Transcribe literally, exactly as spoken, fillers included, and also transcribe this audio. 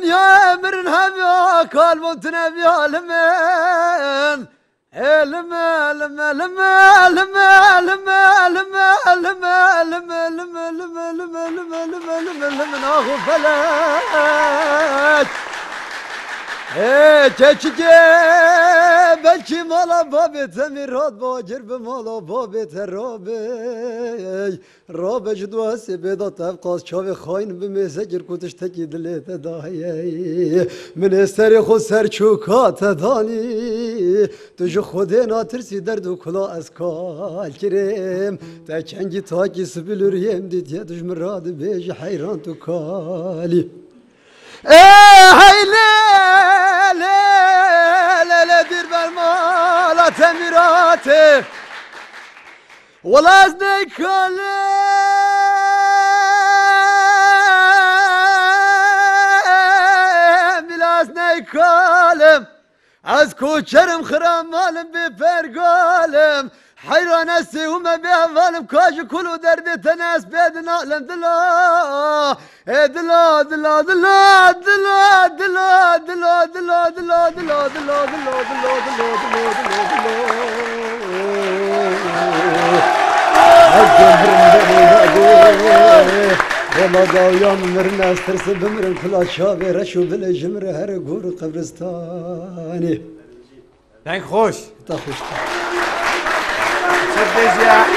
الدنيا امرنها بياك والموتنا بيا المال المال المال المال المال المال المال المال المال المال اخو فلات بلكي مالا بابي تمير راد باجر بمالا بابي ترابي رابي جدواسي بيضا تبقاس شاوي خاين بميسجر كنتش تكي دلي تداهي من استري خو سرچوكا تداني تجو خودينا ترسي دردو كلا اسكال كريم تكنجي تاكي سبلور يمدي تيتش مراد بيجي حيران تكالي ايه هايلي تميراتي ولازني كله بلازني كله از کوچرم خرام مالم بفرگالم حیران هستی و من به اولم کاش کلو درد تنس بدن عالم دلا دلا دلا دلا دلا دلا دلا دلا دلا دلا دلا دلا دلا وما داويان مرنا استرس بمرن كلا شابي رشو بلا جمر هر غور قبرستاني. دنك خوش. تا خوش.